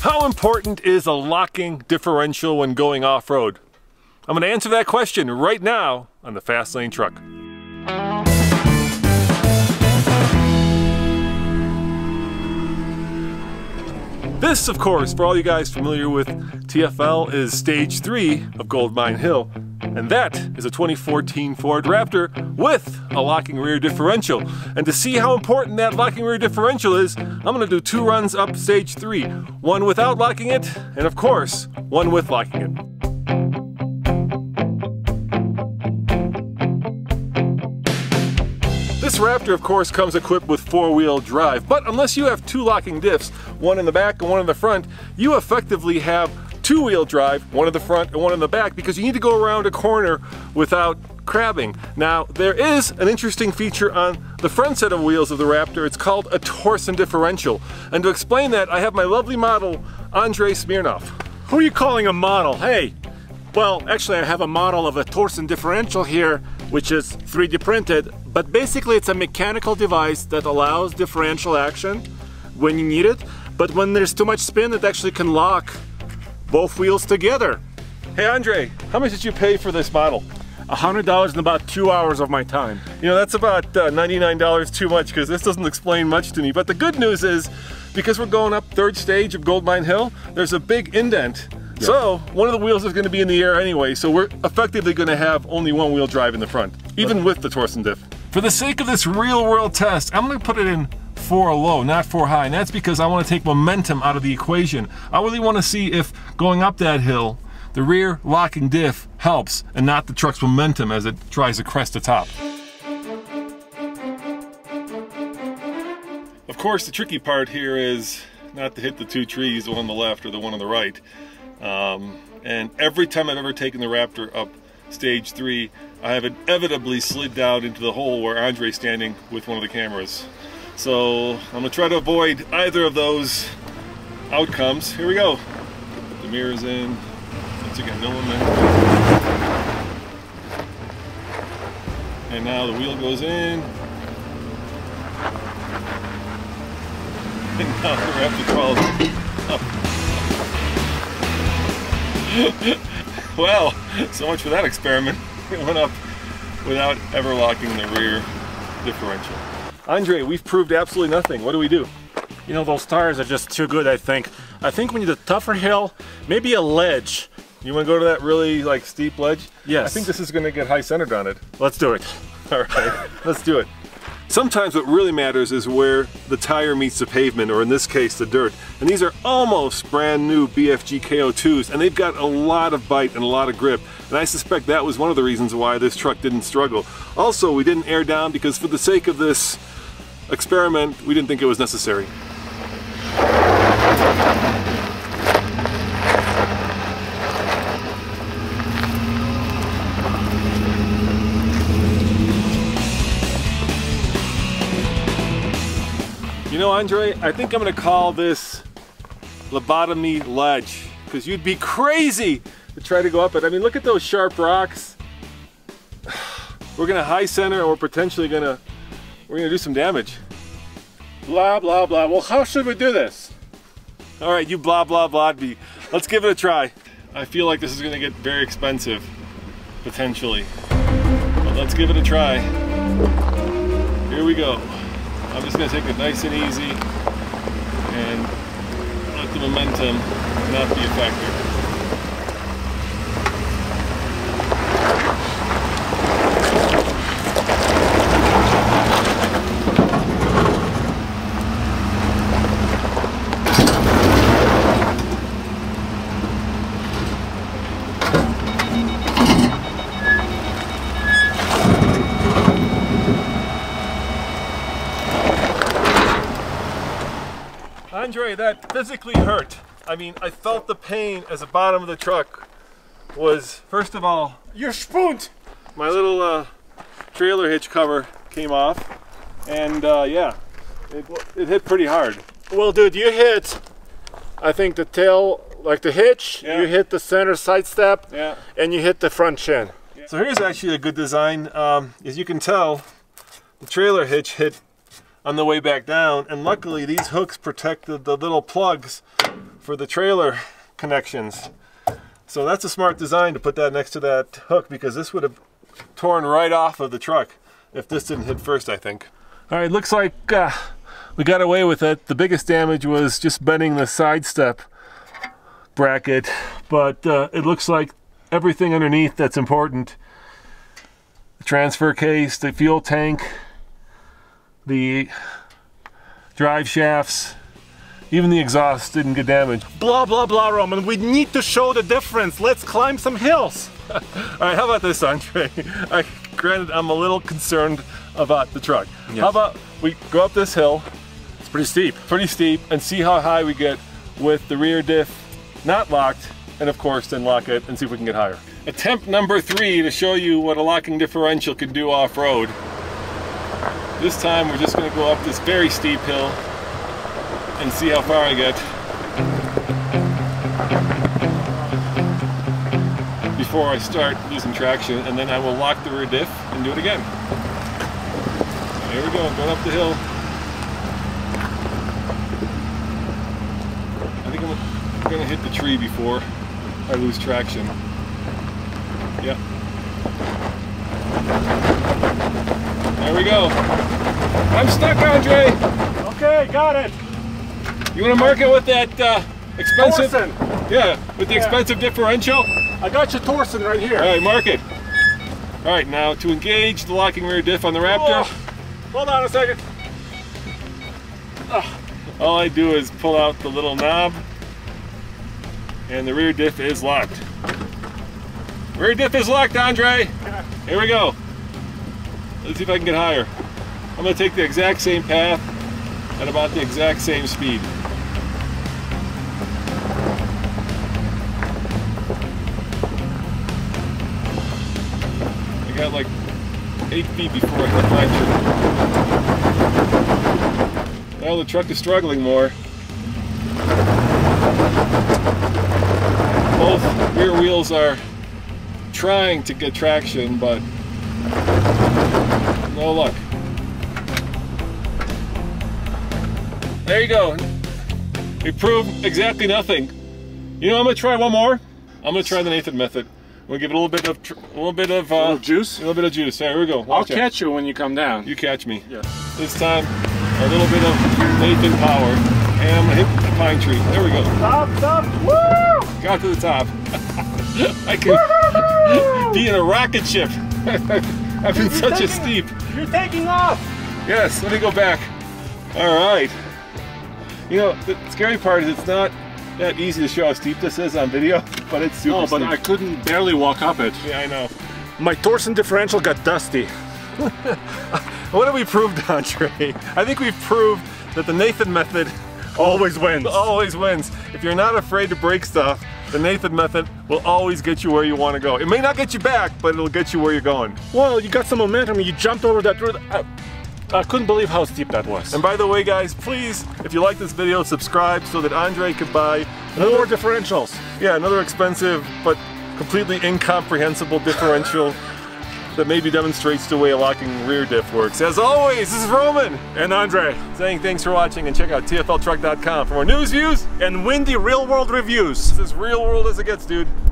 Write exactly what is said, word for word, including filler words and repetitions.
How important is a locking differential when going off-road? I'm going to answer that question right now on the Fast Lane Truck. This, of course, for all you guys familiar with T F L, is stage three of Goldmine Hill. And that is a twenty fourteen Ford Raptor with a locking rear differential. And to see how important that locking rear differential is, I'm gonna do two runs up stage three. One without locking it, and of course, one with locking it. This Raptor, of course, comes equipped with four-wheel drive, but unless you have two locking diffs, one in the back and one in the front, you effectively have two-wheel drive, one in the front and one in the back, because you need to go around a corner without crabbing. Now, there is an interesting feature on the front set of wheels of the Raptor. It's called a Torsen differential. And to explain that, I have my lovely model, Andre Smirnov. Who are you calling a model? Hey, well, actually, I have a model of a Torsen differential here, which is three D printed, but basically it's a mechanical device that allows differential action when you need it, but when there's too much spin, it actually can lock both wheels together. Hey Andre, how much did you pay for this model? one hundred dollars and about two hours of my time. You know, that's about uh, ninety-nine dollars too much, because this doesn't explain much to me. But the good news is, because we're going up third stage of Goldmine Hill, there's a big indent. Yeah. So, one of the wheels is going to be in the air anyway, so we're effectively going to have only one wheel drive in the front, even right. with the Torsen diff. For the sake of this real world test, I'm going to put it in four low, not four high, and that's because I want to take momentum out of the equation. I really want to see if going up that hill, the rear locking diff helps and not the truck's momentum as it tries to crest the top. Of course, the tricky part here is not to hit the two trees, the one on the left or the one on the right. Um, and every time I've ever taken the Raptor up stage three, I have inevitably slid down into the hole where Andre's standing with one of the cameras. So I'm gonna try to avoid either of those outcomes. Here we go. Put the mirrors in. Once again, no one there. And now the wheel goes in. And now we have to crawl up. Well, so much for that experiment. It went up without ever locking the rear differential. Andre, we've proved absolutely nothing. What do we do? You know, those tires are just too good, I think. I think we need a tougher hill, maybe a ledge. You want to go to that really, like, steep ledge? Yes. I think this is going to get high-centered on it. Let's do it. All right, let's do it. Sometimes what really matters is where the tire meets the pavement, or in this case, the dirt. And these are almost brand new B F G K O twos, and they've got a lot of bite and a lot of grip. And I suspect that was one of the reasons why this truck didn't struggle. Also, we didn't air down because for the sake of this experiment, we didn't think it was necessary. You know, Andre, I think I'm gonna call this Lobotomy Ledge, because you'd be crazy to try to go up it. I mean, look at those sharp rocks. We're gonna high center, and we're potentially gonna We're gonna do some damage. Blah, blah, blah. Well, how should we do this? All right, you blah, blah, blah'd me. Let's give it a try. I feel like this is gonna get very expensive, potentially. But let's give it a try. Here we go. I'm just gonna take it nice and easy and let the momentum not be a factor. Andre, that physically hurt. I mean, I felt the pain as the bottom of the truck was, first of all, your spoon. My little uh, trailer hitch cover came off, and uh, yeah, it, it hit pretty hard. Well, dude, you hit, I think the tail, like the hitch, yeah. You hit the center side step, yeah. And you hit the front shin. Yeah. So here's actually a good design. Um, as you can tell, the trailer hitch hit on the way back down, and luckily these hooks protected the little plugs for the trailer connections. So that's a smart design to put that next to that hook, because this would have torn right off of the truck if this didn't hit first, I think. All right, looks like uh, we got away with it. The biggest damage was just bending the side step bracket, but uh, it looks like everything underneath that's important, the transfer case, the fuel tank, the drive shafts, even the exhaust didn't get damaged. Blah, blah, blah, Roman. We need to show the difference. Let's climb some hills. All right, how about this, Andre? I, granted, I'm a little concerned about the truck. Yes. How about we go up this hill? It's pretty steep. Pretty steep, and see how high we get with the rear diff not locked, and of course, then lock it and see if we can get higher. Attempt number three to show you what a locking differential can do off-road. This time, we're just gonna go up this very steep hill and see how far I get before I start losing traction, and then I will lock the rear diff and do it again. Here we go, going up the hill. I think I'm gonna hit the tree before I lose traction. Yep. There we go. I'm stuck, Andre. Okay, got it. You want to mark it with that uh, expensive? Torsen. Yeah, with the yeah. expensive differential? I got your Torsen right here. All right, mark it. All right, now to engage the locking rear diff on the Raptor. Oh, hold on a second. Oh. All I do is pull out the little knob, and the rear diff is locked. Rear diff is locked, Andre. Yeah. Here we go. Let's see if I can get higher. I'm going to take the exact same path at about the exact same speed. I got like eight feet before I hit my truck. Now the truck is struggling more. Both rear wheels are trying to get traction, but no luck. There you go. It proved exactly nothing. You know, I'm gonna try one more. I'm gonna try the Nathan method. We'll give it a little bit of, a little bit of uh, a little juice. A little bit of juice. There we go. Watch I'll catch out. you when you come down. You catch me. Yeah. This time, a little bit of Nathan power, and I'm gonna hit the pine tree. There we go. Top, top, woo! Got to the top. I could be in a rocket ship. I've been such taking, a steep. You're taking off. Yes. Let me go back. All right. You know, the scary part is it's not that easy to show how steep this is on video, but it's super. No, but steep. I couldn't barely walk up it. Yeah, I know. My Torsen differential got dusty. What have we proved, Andre? I think we've proved that the Nathan method always wins. Always wins. If you're not afraid to break stuff, the Nathan method will always get you where you want to go. It may not get you back, but it'll get you where you're going. Well, you got some momentum. You jumped over that road. I couldn't believe how steep that was. And by the way, guys, please, if you like this video, subscribe so that Andre could buy another, more differentials. Yeah, another expensive but completely incomprehensible differential that maybe demonstrates the way a locking rear diff works. As always, this is Roman and Andre saying thanks for watching, and check out T F L truck dot com for more news, views, and windy real-world reviews. This is real world as it gets, dude.